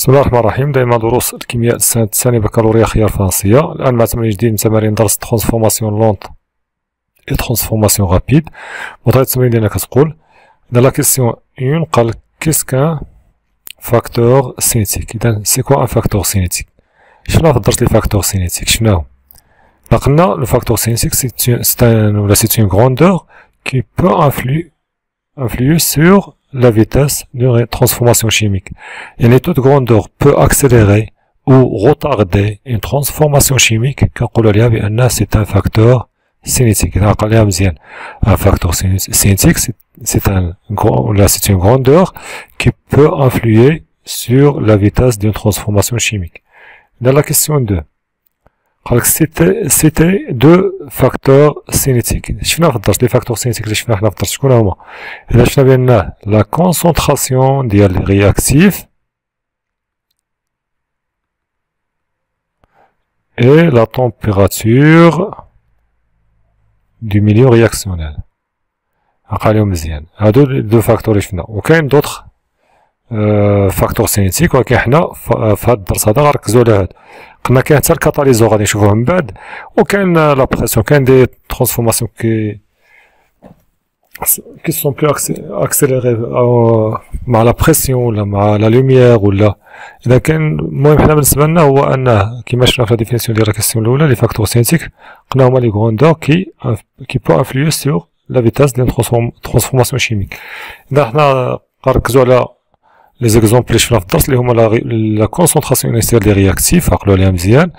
بسم الله الرحمن الرحيم. دائما دروس الكيمياء السنة الثانية بكالوريا خيار فرنسية. الآن مع تمرين جديد من تمارين درس ترانسفورماسيون لونت اي ترانسفورماسيون رابيد. وطريقة التمرين ديالنا كتقول إذا لا كيسيون أون قالك كيس كان فاكتور سينيتيك، إذا سي كوا أن فاكتور سينيتيك. شفنا في الدرس لي فاكتور سينيتيك شفناهم، لقلنا لو فاكتور سينيتيك سي أن ولا سي أون غروندور كي بو انفليو سور la vitesse de transformation chimique. Une étude grandeur peut accélérer ou retarder une transformation chimique car c'est un facteur cinétique. Un facteur cinétique, c'est une grandeur qui peut influer sur la vitesse d'une transformation chimique. Dans la question 2, c'était deux facteurs cinétiques. Les facteurs cinétiques, la concentration des réactifs et la température du milieu réactionnel. Deux facteurs. Aucun d'autre فاكتور سينيتيك، ولكن حنا في هذا الدرس هذا غنركزوا على هذا. قلنا كاين حتى الكاتاليزور غادي نشوفوه من بعد، وكاين لا بريسيون، كاين دي ترانسفورماسيون كي سون بلو اكسيليغي مع لا بريسيون ولا مع لا لوميير ولا اذا كان. المهم حنا بالنسبه لنا هو انه كما شفنا في لا ديفينيسيون ديال لا كيسيون الاولى لي فاكتور سينيتيك قلنا هما لي غروندور كي بو انفليو سيغ لا فيتاس ديال ترانسفورماسيون شيميك. اذا حنا غنركزوا على les exemples في الدرس اللي هما la concentration initiale des réactifs عقلوا عليها مزيان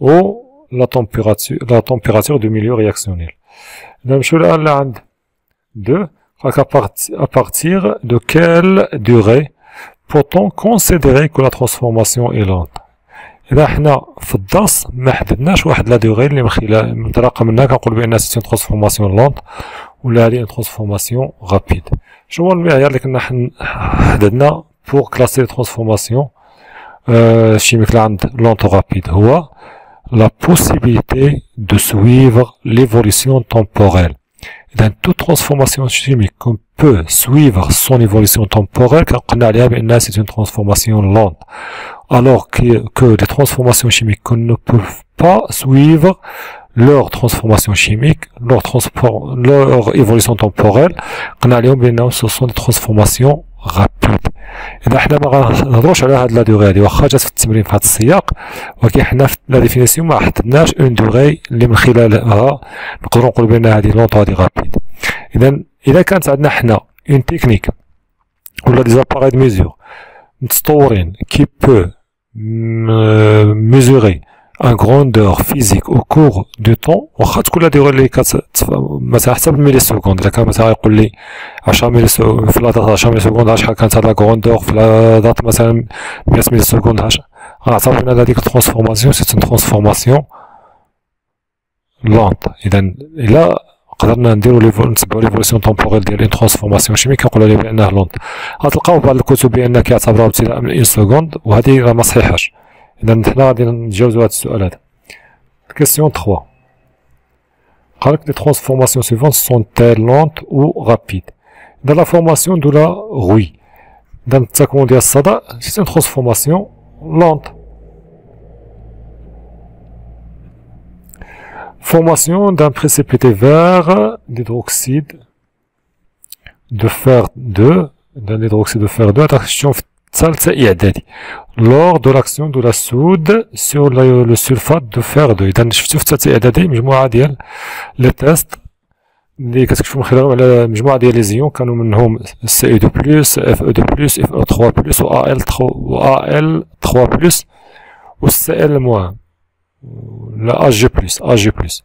و la température du milieu réactionnel. نمشيو الآن لعند 2 à partir de quelle durée peut-on considérer que la transformation est lente. إذا حنا في الدرس ما حددناش واحد لا ديغي اللي من طريقه منها كنقول بأن سيتي ترانسفورماسيون لونت ولا هادي ترانسفورماسيون غابيد. شنو هو المعيار اللي كنا حددنا بوغ كلاسي لي ترانسفورماسيون شيميك لعند لونت و غابيد؟ هو لا بوسيبيليتي دو سويفغ ليفوليسيون تومبوريل. إذا توت ترانسفورماسيون شيميك كون بو سويفغ سون ايفوليسيون تومبوريل كنقلنا عليها بأنها سيتي ترانسفورماسيون لونت. Alors que les transformations chimiques ne peuvent pas suivre leur transformation chimique, leur évolution temporelle, ce sont des transformations rapides. Et là, on va revenir à la durée. On va revenir à ce siyaq, mais la définition n'a pas une durée qui nous permet de dire que c'est lente ou rapide. Donc, si on a une technique ou des appareils de mesure qui peut mesurer en grandeur physique au cours du temps واخا تكون لا ديغي اللي مثلا حسب الميليسكوند، اذا كان مثلا يقول لي 10 ميليسكوند في لا 10 ميليسكوند شحال كانت هاد لا غروندور في لا دات مثلا 100 ميليسكوند غنعتبر ان هذيك الترانسفورماسيون سيت ترانسفورماسيون لونت. اذا الى قدرنا نديرو نتبعو ليفوليسيون طومبوريل ديال اون ترانسفورماسيون شيميك كنقولو عليه بأنها لونت. غتلقاو في بعض الكتب بأن كيعتبروها ابتداء من اون سكوند وهادي راه مصحيحاش. إذا حنا غادي نتجاوزو هاد السؤال هذا. كيسيون 3 قالك لي ترانسفورماسيون سيفونت سون تيل لونت أو غابيد. إذا لا فورماسيون دو لا غوي، إذا التكون ديال الصدأ سيت اون ترانسفورماسيون لونت. Formation d'un précipité vert d'hydroxyde de fer 2, d'un hydroxyde de fer 2, lors de l'action de la soude sur le sulfate de fer 2. Les tests اللي كتكتشفو من خلالهم على مجموعة ديال لي زيون كانوا منهم سي اي دو بلس اف اي دو بلس اف او 3 بلس و ال 3 بلس و سي ال موان لا اج بلس اج بلس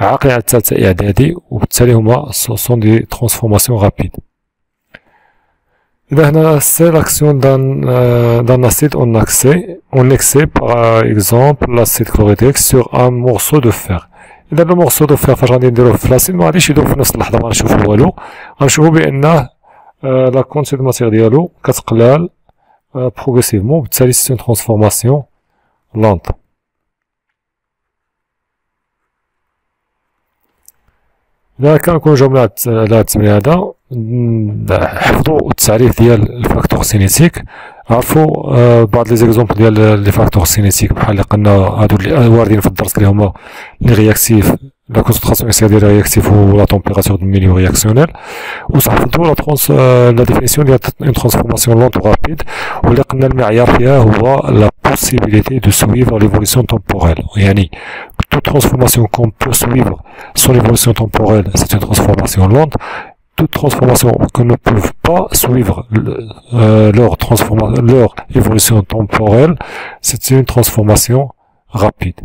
عاقلين على الثالثة إعدادي، وبالتالي هما سون دي ترانسفورماسيون غابيد. Là, on a l'action d'un acide en accès. On excès, par exemple, l'acide chlorhydrique sur un morceau de fer. إذا المرصود الفير فاش غادي نديروه في لاسيد مغاديش يذوب في نفس اللحظة، مغنشوفو والو، غنشوفو بأنه لا كونتي دو ماتيغ ديالو كتقلال بروغريسيفمون، بالتالي سيت اون ترونسفورماسيون لونط. إذا كان نكونو جاوبنا على التمرين هدا، حفظو التعريف ديال الفاكتور سينيتيك، عرفو بعض لي زيكزومبل ديال لي فاكتور سينيتيك بحال اللي قلنا هادو اللي واردين في الدرس اللي هما لي رياكتيف، لا كونسونطراسيون إنيسيال ديال رياكتيف و لا تمبيراتور دو ميليو رياكسيونيل، وصح حفظو لا ديفينيسيون ديال اون ترونسفورماسيون لونت و رابيد، واللي قلنا المعيار فيها هو لا بوسيبيليتي دو سويفر ليفوليسيون تومبوريل، يعني toute transformation qu'on peut suivre sur l'évolution temporelle, c'est une transformation lente. Toute transformation que ne peuvent pas suivre leur évolution temporelle, c'est une transformation rapide.